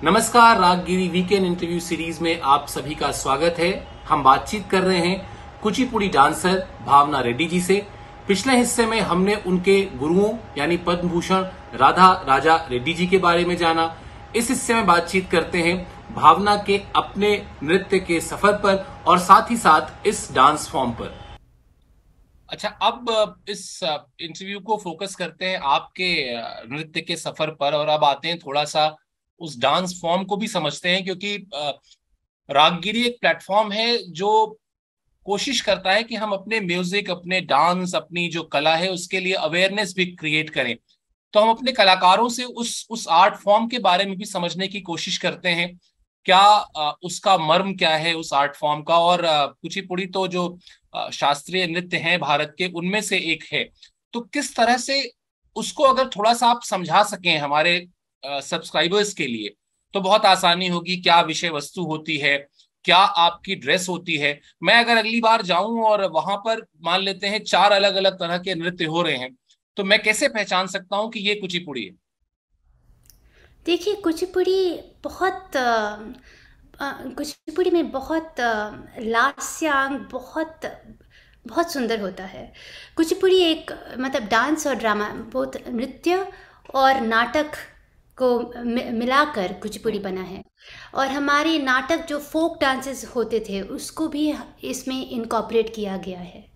नमस्कार। Raaggiri weekend interview series में आप सभी का स्वागत है। हम बातचीत कर रहे हैं कुचिपुड़ी डांसर भावना रेड्डी जी से। पिछले हिस्से में हमने उनके गुरुओं यानी पद्म भूषण राधा राजा रेड्डी जी के बारे में जाना। इस हिस्से में बातचीत करते हैं भावना के अपने नृत्य के सफर पर और साथ ही साथ इस डांस फॉर्म पर। अच्छा, अब इस इंटरव्यू को फोकस करते हैं आपके नृत्य के सफर पर और अब आते हैं थोड़ा सा उस डांस फॉर्म को भी समझते हैं, क्योंकि रागगिरी एक प्लेटफॉर्म है जो कोशिश करता है कि हम अपने म्यूजिक, अपने डांस, अपनी जो कला है उसके लिए अवेयरनेस भी क्रिएट करें। तो हम अपने कलाकारों से उस आर्ट फॉर्म के बारे में भी समझने की कोशिश करते हैं, क्या उसका मर्म क्या है उस आर्ट फॉर्म का। और कुचिपुड़ी तो जो शास्त्रीय नृत्य हैं भारत के, उनमें से एक है, तो किस तरह से उसको अगर थोड़ा सा आप समझा सकें हमारे सब्सक्राइबर्स के लिए तो बहुत आसानी होगी, क्या विषय वस्तु होती है, क्या आपकी ड्रेस होती है। मैं अगर अगली बार जाऊं और वहां पर मान लेते हैं 4 अलग अलग तरह के नृत्य हो रहे हैं, तो मैं कैसे पहचान सकता हूं कि ये कुचिपुड़ी है? देखिए, कुचिपुड़ी में बहुत लास्यांग, बहुत सुंदर होता है। कुचिपुड़ी एक मतलब डांस और ड्रामा, बहुत नृत्य और नाटक को मिलाकर कुचिपुड़ी बना है। और हमारे नाटक जो फोक डांसेस होते थे उसको भी इसमें इनकॉर्पोरेट किया गया है।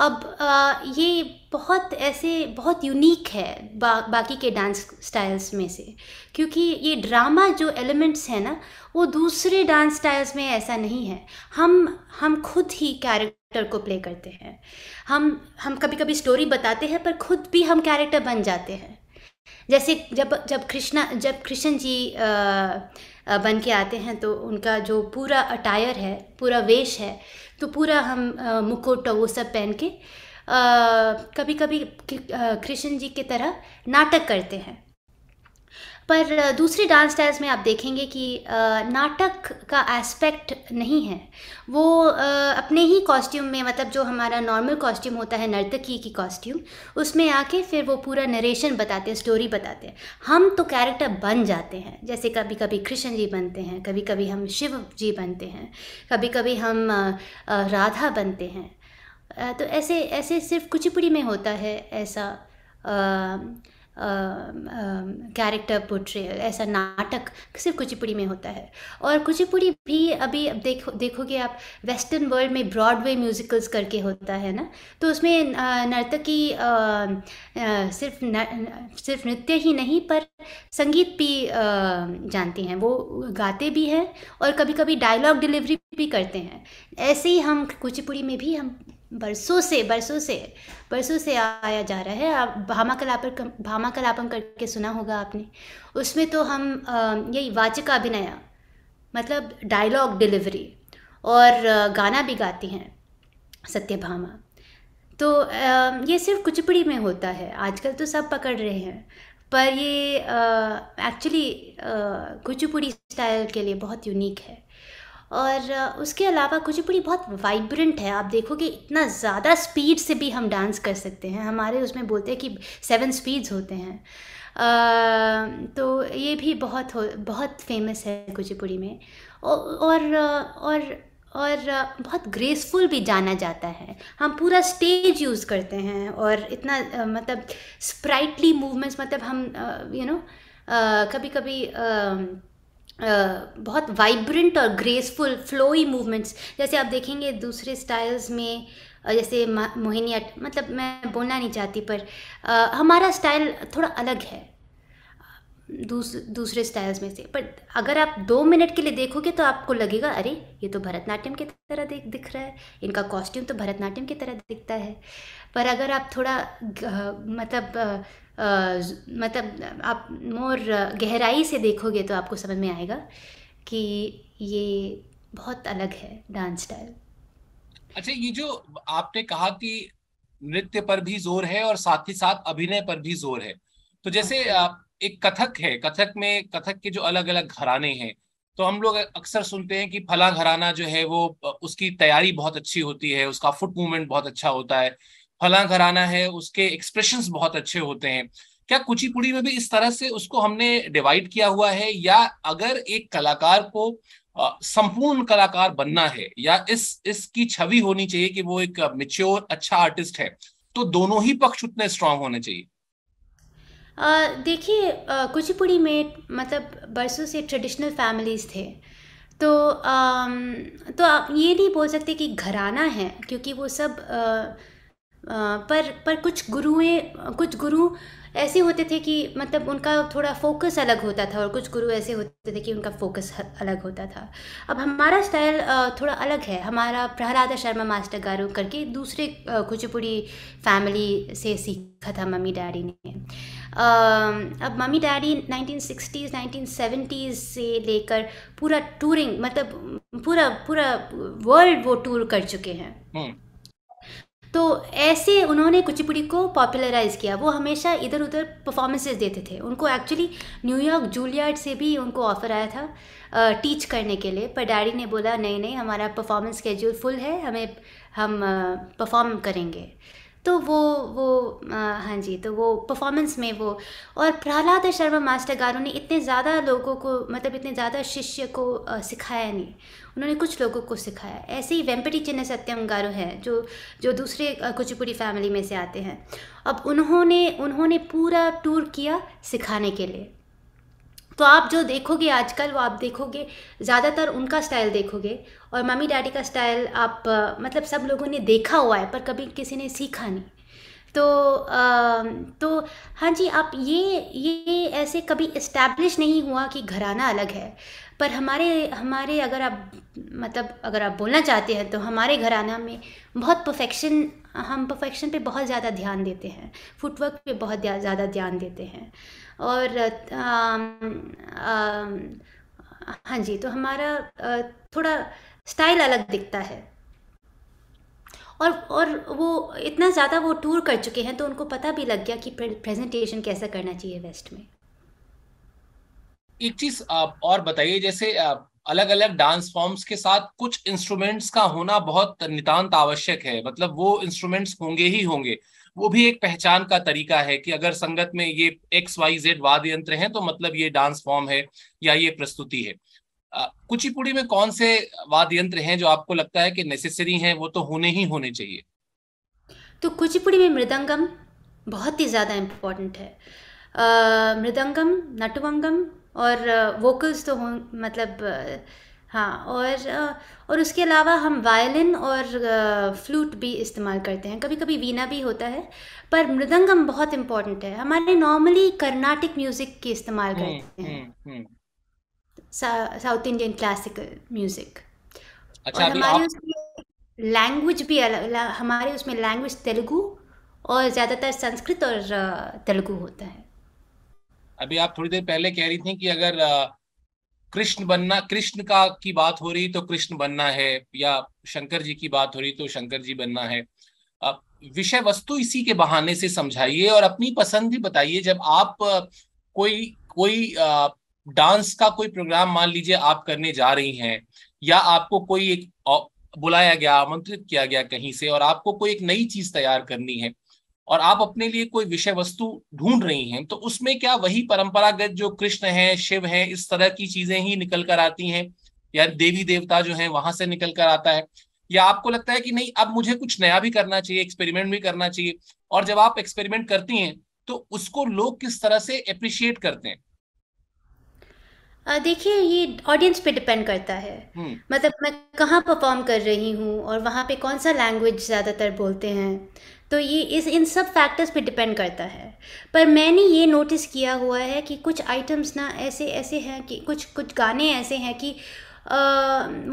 अब ये बहुत यूनिक है बाकी के डांस स्टाइल्स में से, क्योंकि ये ड्रामा जो एलिमेंट्स हैं ना, वो दूसरे डांस स्टाइल्स में ऐसा नहीं है। हम खुद ही कैरेक्टर को प्ले करते हैं। हम कभी कभी स्टोरी बताते हैं, पर खुद भी हम कैरेक्टर बन जाते हैं। जैसे जब कृष्ण जी बन के आते हैं, तो उनका जो पूरा अटायर है, पूरा वेश है, तो पूरा हम मुकुट और वो सब पहन के कभी कभी कृष्ण जी की तरह नाटक करते हैं। पर दूसरे डांस स्टाइल्स में आप देखेंगे कि नाटक का एस्पेक्ट नहीं है। वो अपने ही कॉस्ट्यूम में, मतलब जो हमारा नॉर्मल कॉस्ट्यूम होता है नर्तकी की कॉस्ट्यूम, उसमें आके फिर वो पूरा नरेशन बताते हैं, स्टोरी बताते हैं। हम तो कैरेक्टर बन जाते हैं, जैसे कभी कभी कृष्ण जी बनते हैं, कभी कभी हम शिव जी बनते हैं, कभी कभी हम राधा बनते हैं। तो ऐसे सिर्फ कुचिपुड़ी में होता है ऐसा कैरेक्टर पोर्ट्रेयल, ऐसा नाटक सिर्फ कुचिपुड़ी में होता है। और कुचिपुड़ी भी अभी देखोगे आप वेस्टर्न वर्ल्ड में ब्रॉडवे म्यूजिकल्स करके होता है ना, तो उसमें नर्तकी सिर्फ नृत्य ही नहीं पर संगीत भी जानती हैं। वो गाते भी हैं और कभी कभी डायलॉग डिलीवरी भी करते हैं। ऐसे ही हम कुचिपुड़ी में भी हम बरसों से आया जा रहा है। आप भामा कलापम करके सुना होगा आपने। उसमें तो हम यही वाचिका अभिनय, मतलब डायलॉग डिलीवरी, और गाना भी गाती हैं सत्यभामा। तो ये सिर्फ कुचिपुड़ी में होता है। आजकल तो सब पकड़ रहे हैं, पर ये एक्चुअली कुचिपुड़ी स्टाइल के लिए बहुत यूनिक है। और उसके अलावा कुचिपुड़ी बहुत वाइब्रेंट है। आप देखोगे इतना ज़्यादा स्पीड से भी हम डांस कर सकते हैं। हमारे उसमें बोलते हैं कि 7 स्पीड्स होते हैं। तो ये भी बहुत फेमस है कुचिपुड़ी में। और बहुत ग्रेसफुल भी जाना जाता है। हम पूरा स्टेज यूज़ करते हैं और इतना मतलब स्प्राइटली मूवमेंट्स, मतलब हम कभी कभी बहुत वाइब्रेंट और ग्रेसफुल फ्लोई मूवमेंट्स, जैसे आप देखेंगे दूसरे स्टाइल्स में, जैसे मोहिनीअट्टम, मतलब मैं बोलना नहीं चाहती, पर हमारा स्टाइल थोड़ा अलग है दूसरे स्टाइल्स में से। पर अगर आप 2 मिनट के लिए देखोगे तो आपको लगेगा, अरे ये तो भरतनाट्यम की तरह दिख रहा है, इनका कॉस्ट्यूम तो भरतनाट्यम की तरह दिखता है। पर अगर आप थोड़ा मतलब आप मोर गहराई से देखोगे तो आपको समझ में आएगा कि ये बहुत अलग है डांस स्टाइल। अच्छा, ये जो आपने कहा कि नृत्य पर भी जोर है और साथ ही साथ अभिनय पर भी जोर है, तो जैसे एक कथक है, कथक के जो अलग अलग घराने हैं, तो हम लोग अक्सर सुनते हैं कि फला घराना जो है वो उसकी तैयारी बहुत अच्छी होती है, उसका फुट मूवमेंट बहुत अच्छा होता है, फला घराना है उसके एक्सप्रेशंस बहुत अच्छे होते हैं। क्या कुचिपुड़ी में भी इस तरह से उसको हमने डिवाइड किया हुआ है, या अगर एक कलाकार को संपूर्ण कलाकार बनना है या इसकी छवि होनी चाहिए कि वो एक मैच्योर अच्छा आर्टिस्ट है, तो दोनों ही पक्ष उतने स्ट्रांग होने चाहिए? देखिए, कुचिपुड़ी में मतलब बरसों से ट्रेडिशनल फैमिलीज़ थे, तो आप ये नहीं बोल सकते कि घराना है, क्योंकि वो सब पर कुछ गुरु ऐसे होते थे कि मतलब उनका थोड़ा फोकस अलग होता था, और कुछ गुरु ऐसे होते थे कि उनका फोकस अलग होता था। अब हमारा स्टाइल थोड़ा अलग है। हमारा प्रहलादा शर्मा मास्टर गारू करके दूसरे कुचिपुड़ी फैमिली से सीखा था मम्मी डैडी ने। अब मम्मी डैडी 1960s 1970s से लेकर पूरा टूरिंग, मतलब पूरा वर्ल्ड वो टूर कर चुके हैं। तो ऐसे उन्होंने कुचिपुड़ी को पॉपुलराइज़ किया। वो हमेशा इधर उधर परफॉर्मेंसेस देते थे। उनको एक्चुअली न्यूयॉर्क जूलियार्ड से भी उनको ऑफ़र आया था टीच करने के लिए, पर डैडी ने बोला नहीं नहीं हमारा परफॉर्मेंस स्केड्यूल फुल है, हम परफॉर्म करेंगे। तो हाँ जी, तो वो परफॉर्मेंस में वो और प्रहलाद शर्मा मास्टर गारों ने इतने ज़्यादा लोगों को, मतलब इतने ज़्यादा शिष्य को सिखाया नहीं, उन्होंने कुछ लोगों को सिखाया। ऐसे ही वेम्पटी चिन्न सत्यम गारो हैं जो दूसरे कुचिपुड़ी फैमिली में से आते हैं। अब उन्होंने पूरा टूर किया सिखाने के लिए। तो आप जो देखोगे आजकल वो आप देखोगे ज़्यादातर उनका स्टाइल देखोगे, और मम्मी डैडी का स्टाइल आप मतलब सब लोगों ने देखा हुआ है पर कभी किसी ने सीखा नहीं। तो हाँ जी, आप ये ऐसे कभी इस्टेब्लिश नहीं हुआ कि घराना अलग है, पर हमारे अगर आप बोलना चाहते हैं तो हमारे घराना में बहुत परफेक्शन, हम परफेक्शन पे बहुत ज़्यादा ध्यान देते हैं, फुटवर्क पे बहुत ज़्यादा ध्यान देते हैं। और हाँ जी, तो हमारा थोड़ा स्टाइल अलग दिखता है। और वो इतना ज़्यादा वो टूर कर चुके हैं तो उनको पता भी लग गया कि प्रेजेंटेशन कैसा करना चाहिए वेस्ट में। एक चीज़ आप और बताइए, जैसे अलग अलग डांस फॉर्म्स के साथ कुछ इंस्ट्रूमेंट्स का होना बहुत नितांत आवश्यक है, मतलब वो इंस्ट्रूमेंट्स होंगे ही होंगे, वो भी एक पहचान का तरीका है कि अगर संगत में ये XYZ वाद्य यंत्र हैं तो मतलब ये डांस फॉर्म है या ये प्रस्तुति है। कुचिपुड़ी में कौन से वाद्य यंत्र हैं जो आपको लगता है कि नेसेसरी हैं, वो तो होने ही होने चाहिए? तो कुचिपुड़ी में मृदंगम बहुत ही ज़्यादा इम्पोर्टेंट है। मृदंगम, नटुवंगम और वोकल्स तो मतलब हाँ, और उसके अलावा हम वायलिन और फ्लूट भी इस्तेमाल करते हैं, कभी कभी वीणा भी होता है, पर मृदंगम बहुत इम्पोर्टेंट है। हमारे नॉर्मली कर्नाटिक म्यूज़िक की इस्तेमाल करते हैं, साउथ इंडियन क्लासिकल म्यूज़िक। अच्छा, और हमारे उसमें लैंग्वेज भी अलग, हमारे उसमें लैंग्वेज तेलुगू और ज़्यादातर संस्कृत और तेलुगू होता है। अभी आप थोड़ी देर पहले कह रही थी कि अगर कृष्ण की बात हो रही तो कृष्ण बनना है, या शंकर जी की बात हो रही तो शंकर जी बनना है। विषय वस्तु इसी के बहाने से समझाइए और अपनी पसंद भी बताइए। जब आप कोई डांस का कोई प्रोग्राम मान लीजिए आप करने जा रही हैं, या आपको कोई एक बुलाया गया, आमंत्रित किया गया कहीं से और आपको कोई एक नई चीज तैयार करनी है और आप अपने लिए कोई विषय वस्तु ढूंढ रही हैं, तो उसमें क्या वही परंपरागत जो कृष्ण हैं, शिव हैं, इस तरह की चीजें ही निकल कर आती हैं, या देवी देवता जो हैं वहां से निकल कर आता है, या आपको लगता है कि नहीं अब मुझे कुछ नया भी करना चाहिए, एक्सपेरिमेंट भी करना चाहिए? और जब आप एक्सपेरिमेंट करती हैं तो उसको लोग किस तरह से अप्रिशिएट करते हैं? देखिए, ये ऑडियंस पे डिपेंड करता है, मतलब मैं कहाँ परफॉर्म कर रही हूँ और वहाँ पे कौन सा लैंग्वेज ज़्यादातर बोलते हैं, तो ये इन सब फैक्टर्स पे डिपेंड करता है। पर मैंने ये नोटिस किया हुआ है कि कुछ आइटम्स ना ऐसे हैं कि कुछ गाने ऐसे हैं कि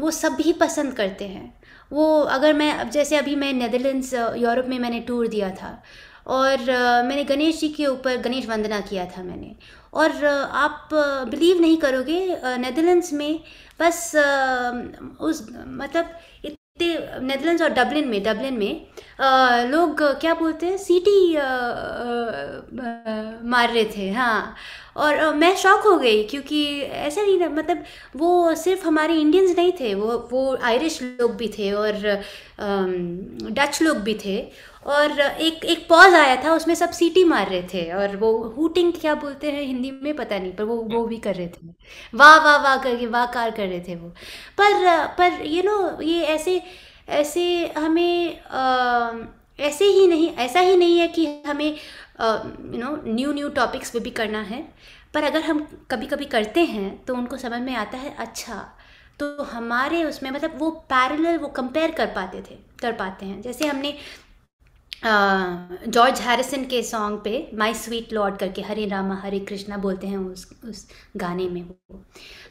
वो सब भी पसंद करते हैं। वो अगर मैं अब जैसे अभी मैं नेदरलैंड्स यूरोप में मैंने टूर दिया था और मैंने गणेश जी के ऊपर गणेश वंदना किया था मैंने, और आप बिलीव नहीं करोगे नेदरलैंड्स में बस उस मतलब इतने नेदरलैंड्स और डबलिन में लोग क्या बोलते हैं सीटी मार रहे थे। हाँ, और मैं शॉक हो गई क्योंकि ऐसा नहीं, मतलब वो सिर्फ हमारे इंडियंस नहीं थे, वो आयरिश लोग भी थे और डच लोग भी थे, और एक पॉज आया था उसमें सब सीटी मार रहे थे और वो हूटिंग क्या बोलते हैं हिंदी में पता नहीं, पर वो भी कर रहे थे, वाह वाह वाह करके वाहकार कर रहे थे वो। पर यू नो, ये ऐसे हमें ऐसा ही नहीं है कि हमें यू नो न्यू टॉपिक्स पे भी करना है, पर अगर हम कभी कभी करते हैं तो उनको समझ में आता है। अच्छा, तो हमारे उसमें मतलब वो पैरेलल वो कंपेयर कर पाते हैं। जैसे हमने जॉर्ज हैरिसन के सॉन्ग पे माई स्वीट लॉर्ड करके हरे रामा हरे कृष्णा बोलते हैं उस गाने में वो।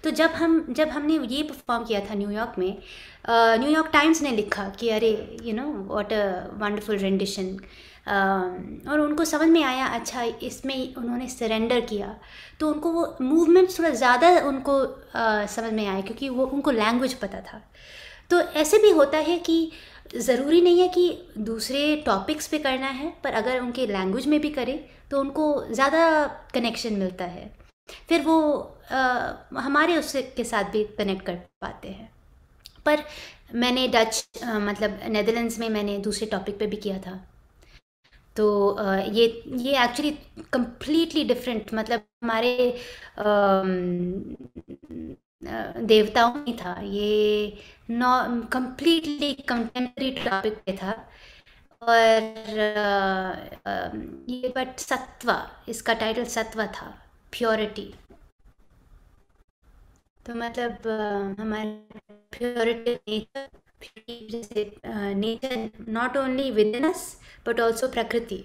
तो जब हमने ये परफॉर्म किया था न्यूयॉर्क में, न्यूयॉर्क टाइम्स ने लिखा कि अरे you know what a wonderful rendition, और उनको समझ में आया अच्छा इसमें उन्होंने सरेंडर किया, तो उनको वो मूवमेंट थोड़ा ज़्यादा उनको समझ में आया क्योंकि वो उनको लैंग्वेज पता था। तो ऐसे भी होता है कि ज़रूरी नहीं है कि दूसरे टॉपिक्स पे करना है, पर अगर उनके लैंग्वेज में भी करें तो उनको ज़्यादा कनेक्शन मिलता है, फिर वो हमारे उससे के साथ भी कनेक्ट कर पाते हैं। पर मैंने डच मतलब नेदरलैंड्स में मैंने दूसरे टॉपिक पे भी किया था, तो ये एक्चुअली कम्प्लीटली डिफरेंट, मतलब हमारे देवताओं में था ये, कम्प्लीटली कंटेम्पररी टॉपिक पे था। और ये बट सत्वा, इसका टाइटल सत्वा था, प्योरिटी, तो मतलब हमारे प्योरिटी नेचर, जैसे nature not only within us but also प्रकृति।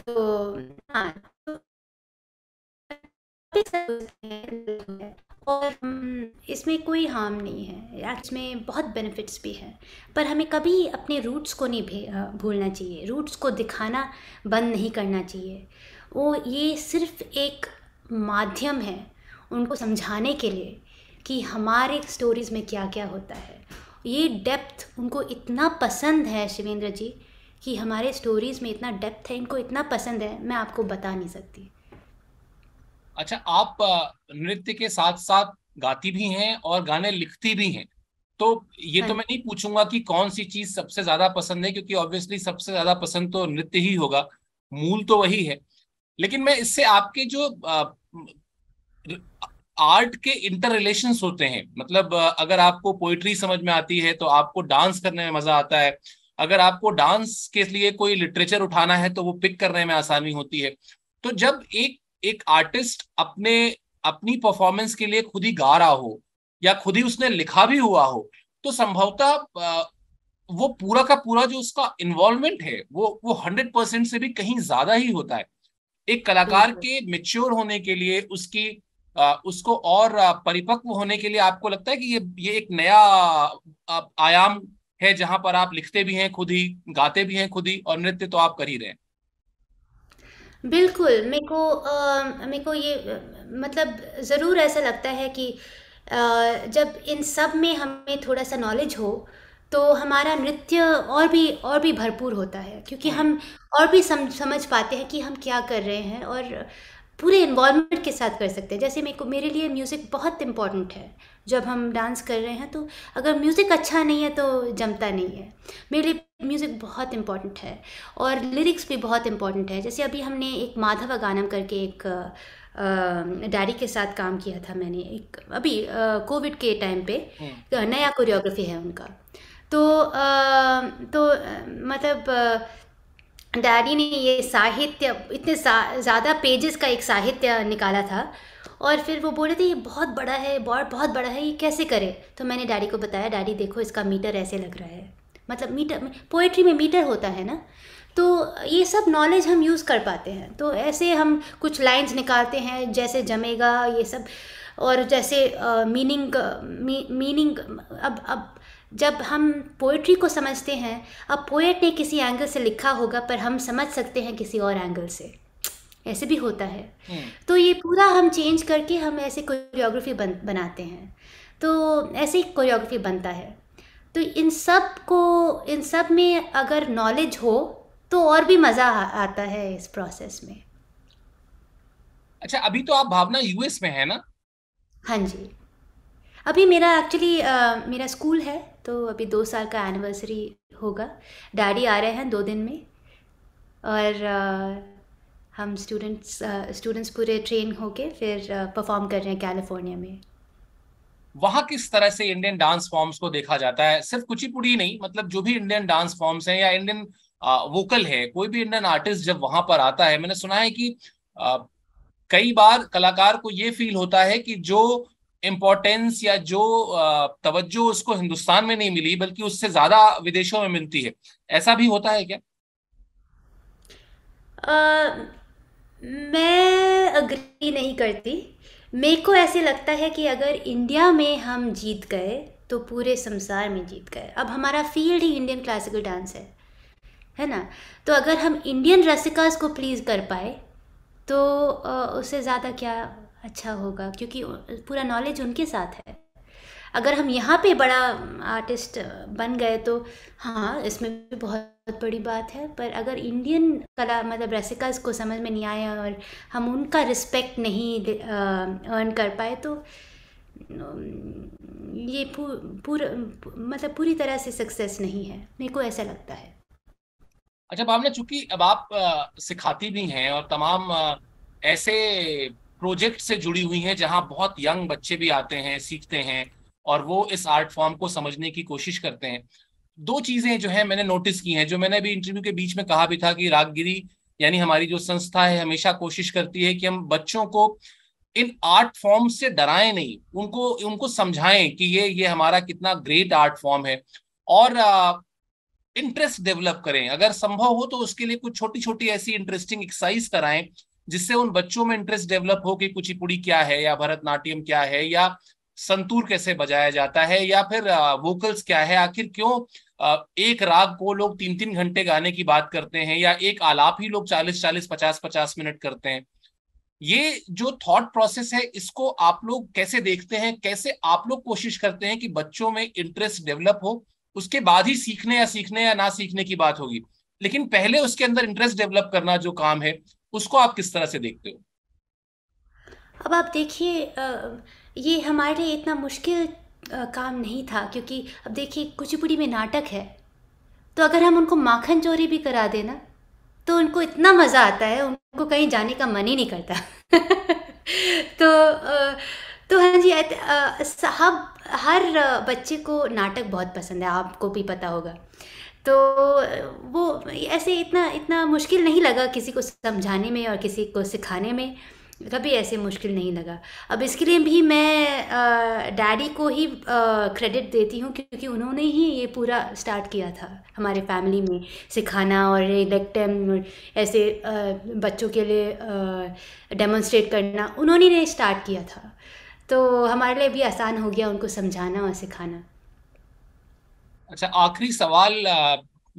तो हाँ, और इसमें कोई हार्म नहीं है, इसमें बहुत बेनिफिट्स भी हैं, पर हमें कभी अपने रूट्स को नहीं भूलना चाहिए, रूट्स को दिखाना बंद नहीं करना चाहिए। वो ये सिर्फ एक माध्यम है उनको समझाने के लिए कि हमारे स्टोरीज़ में क्या क्या होता है। ये डेप्थ उनको इतना पसंद है शिवेंद्र जी, कि हमारे स्टोरीज़ में इतना डेप्थ है, इनको इतना पसंद है, मैं आपको बता नहीं सकती। अच्छा, आप नृत्य के साथ साथ गाती भी हैं और गाने लिखती भी हैं, तो ये तो मैं नहीं पूछूंगा कि कौन सी चीज सबसे ज्यादा पसंद है, क्योंकि ऑब्वियसली सबसे ज्यादा पसंद तो नृत्य ही होगा, मूल तो वही है। लेकिन मैं इससे आपके जो आर्ट के इंटर रिलेशंस होते हैं, मतलब अगर आपको पोइट्री समझ में आती है तो आपको डांस करने में मजा आता है, अगर आपको डांस के लिए कोई लिटरेचर उठाना है तो वो पिक करने में आसानी होती है। तो जब एक आर्टिस्ट अपनी परफॉर्मेंस के लिए खुद ही गा रहा हो या खुद ही उसने लिखा भी हुआ हो, तो संभवतः वो पूरा का पूरा जो उसका इन्वॉल्वमेंट है वो 100% से भी कहीं ज्यादा ही होता है। एक कलाकार के मेच्योर होने के लिए, उसको और परिपक्व होने के लिए, आपको लगता है कि ये एक नया आयाम है जहां पर आप लिखते भी हैं खुद ही, गाते भी हैं खुद ही, और नृत्य तो आप कर ही रहे हैं। बिल्कुल, मेरे को ये मतलब ज़रूर ऐसा लगता है कि जब इन सब में हमें थोड़ा सा नॉलेज हो तो हमारा नृत्य और भी भरपूर होता है, क्योंकि हम और भी समझ पाते हैं कि हम क्या कर रहे हैं और पूरे इन्वॉल्वमेंट के साथ कर सकते हैं। जैसे मेरे लिए म्यूज़िक बहुत इम्पॉर्टेंट है, जब हम डांस कर रहे हैं तो अगर म्यूज़िक अच्छा नहीं है तो जमता नहीं है। मेरे लिए म्यूज़िक बहुत इम्पॉर्टेंट है और लिरिक्स भी बहुत इम्पॉर्टेंट है। जैसे अभी हमने एक माधवा गानम करके एक डैडी के साथ काम किया था मैंने, एक अभी कोविड के टाइम पे नया कोरियोग्राफी है उनका। तो मतलब डैडी ने ये साहित्य, इतने ज़्यादा पेजेस का एक साहित्य निकाला था, और फिर वो बोले थे ये बहुत बड़ा है, बहुत बड़ा है, ये कैसे करें। तो मैंने डैडी को बताया, डैडी देखो इसका मीटर ऐसे लग रहा है, मतलब मीटर, पोएट्री में मीटर होता है ना, तो ये सब नॉलेज हम यूज़ कर पाते हैं। तो ऐसे हम कुछ लाइंस निकालते हैं जैसे जमेगा ये सब, और जैसे मीनिंग अब जब हम पोएट्री को समझते हैं, अब पोएट ने किसी एंगल से लिखा होगा पर हम समझ सकते हैं किसी और एंगल से, ऐसे भी होता है। तो ये पूरा हम चेंज करके हम ऐसे कोरियोग्राफी बनाते हैं, तो ऐसे ही कोरियोग्राफी बनता है। तो इन सब में अगर नॉलेज हो तो और भी मज़ा आता है इस प्रोसेस में। अच्छा, अभी तो आप भावना यूएस में है ना? हाँ जी, अभी मेरा स्कूल है, तो अभी 2 साल का एनिवर्सरी होगा। डैडी आ रहे हैं 2 दिन में, और हम स्टूडेंट्स पूरे ट्रेन होके फिर परफॉर्म कर रहे हैं कैलिफोर्निया में। वहाँ किस तरह से इंडियन डांस फॉर्म्स को देखा जाता है? सिर्फ कुचिपुड़ी नहीं, मतलब जो भी इंडियन डांस फॉर्म्स हैं या इंडियन वोकल है, कोई भी इंडियन आर्टिस्ट जब वहाँ पर आता है, मैंने सुना है कि कई बार कलाकार को ये फील होता है कि जो इम्पोर्टेंस या जो तवज्जो उसको हिंदुस्तान में नहीं मिली बल्कि उससे ज्यादा विदेशों में मिलती है, ऐसा भी होता है क्या? मैं अग्री नहीं करती। मेरे को ऐसे लगता है कि अगर इंडिया में हम जीत गए तो पूरे संसार में जीत गए। अब हमारा फील्ड ही इंडियन क्लासिकल डांस है ना, तो अगर हम इंडियन रसिकास को प्लीज कर पाए तो उससे ज़्यादा क्या अच्छा होगा, क्योंकि पूरा नॉलेज उनके साथ है। अगर हम यहाँ पे बड़ा आर्टिस्ट बन गए तो हाँ इसमें भी बहुत बड़ी बात है, पर अगर इंडियन कला मतलब रसिकाज को समझ में नहीं आया और हम उनका रिस्पेक्ट नहीं अर्न कर पाए तो ये पूरी तरह से सक्सेस नहीं है, मेरे को ऐसा लगता है। अच्छा भावना, चूंकि अब आप सिखाती भी हैं और तमाम ऐसे प्रोजेक्ट से जुड़ी हुई हैं जहां बहुत यंग बच्चे भी आते हैं, सीखते हैं और वो इस आर्ट फॉर्म को समझने की कोशिश करते हैं। दो चीजें जो है मैंने नोटिस की हैं, जो मैंने भी इंटरव्यू के बीच में कहा भी था कि रागगिरी यानी हमारी जो संस्था है हमेशा कोशिश करती है कि हम बच्चों को इन आर्ट फॉर्म से डराएं नहीं, उनको समझाएं कि ये हमारा कितना ग्रेट आर्ट फॉर्म है और इंटरेस्ट डेवलप करें। अगर संभव हो तो उसके लिए कुछ छोटी छोटी ऐसी इंटरेस्टिंग एक्सरसाइज कराएं जिससे उन बच्चों में इंटरेस्ट डेवलप हो कि कुचिपुड़ी क्या है या भरतनाट्यम क्या है या संतूर कैसे बजाया जाता है या फिर वोकल्स क्या है। आखिर क्यों एक राग को लोग 3-3 घंटे गाने की बात करते हैं या एक आलाप ही लोग 40-40, 50-50 मिनट करते हैं। ये जो थॉट प्रोसेस है इसको आप लोग कैसे देखते हैं, कैसे आप लोग कोशिश करते हैं कि बच्चों में इंटरेस्ट डेवलप हो? उसके बाद ही सीखने या ना सीखने की बात होगी, लेकिन पहले उसके अंदर इंटरेस्ट डेवलप करना जो काम है उसको आप किस तरह से देखते हो? अब आप देखिए ये हमारे लिए इतना मुश्किल काम नहीं था, क्योंकि अब देखिए कुचिपुड़ी में नाटक है तो अगर हम उनको माखन चोरी भी करा देना तो उनको इतना मज़ा आता है, उनको कहीं जाने का मन ही नहीं करता। तो हाँ जी, हर बच्चे को नाटक बहुत पसंद है, आपको भी पता होगा। तो वो ऐसे इतना मुश्किल नहीं लगा किसी को समझाने में और किसी को सिखाने में, कभी ऐसे मुश्किल नहीं लगा। अब इसके लिए भी मैं डैडी को ही क्रेडिट देती हूँ, क्योंकि उन्होंने ही ये पूरा स्टार्ट किया था हमारे फैमिली में सिखाना और रेलेक्टम ऐसे बच्चों के लिए डेमोन्स्ट्रेट करना उन्होंने ने स्टार्ट किया था, तो हमारे लिए भी आसान हो गया उनको समझाना और सिखाना। अच्छा आखिरी सवाल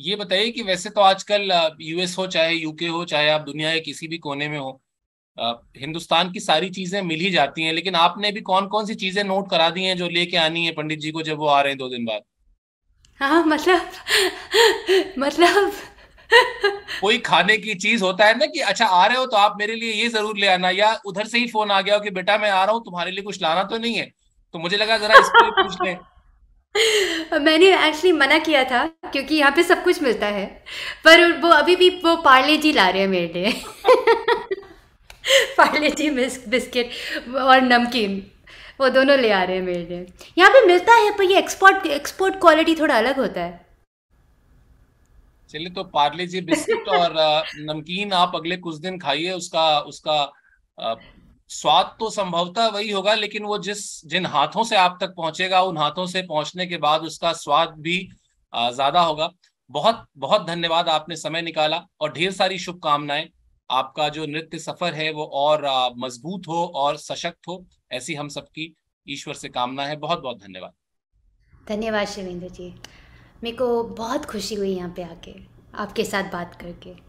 ये बताइए कि वैसे तो आजकल यूएस हो चाहे यूके हो चाहे आप दुनिया के किसी भी कोने में हो, हिंदुस्तान की सारी चीजें मिल ही जाती हैं, लेकिन आपने भी कौन कौन सी चीजें नोट करा दी हैं जो लेके आनी है पंडित जी को जब वो आ रहे हैं 2 दिन बाद? हाँ मतलब कोई खाने की चीज होता है ना कि अच्छा आ रहे हो तो आप मेरे लिए ये जरूर ले आना, या उधर से ही फोन आ गया हो कि बेटा मैं आ रहा हूँ तुम्हारे लिए कुछ लाना तो नहीं है, तो मुझे लगा जरा इसको पूछ लें। मैंने एक्चुअली मना किया था क्योंकि यहाँ पे सब कुछ मिलता है, पर वो अभी भी वो पार्ले जी ला रहे हैं मेरे लिए। पार्ले जी बिस्किट और नमकीन वो दोनों ले आ रहे हैं मेरे लिए। यहाँ पे मिलता है पर ये एक्सपोर्ट क्वालिटी थोड़ा अलग होता है। चलिए तो पार्ले जी बिस्किट और नमकीन आप अगले कुछ दिन खाइए, उसका स्वाद तो संभवतः वही होगा, लेकिन वो जिन हाथों से आप तक पहुंचेगा उन हाथों से पहुंचने के बाद उसका स्वाद भी ज्यादा होगा। बहुत बहुत धन्यवाद, आपने समय निकाला और ढेर सारी शुभकामनाएं। आपका जो नृत्य सफर है वो और मजबूत हो और सशक्त हो, ऐसी हम सबकी ईश्वर से कामना है। बहुत बहुत धन्यवाद। धन्यवाद शिवेंद्र जी, मेरे को बहुत खुशी हुई यहाँ पे आके आपके साथ बात करके।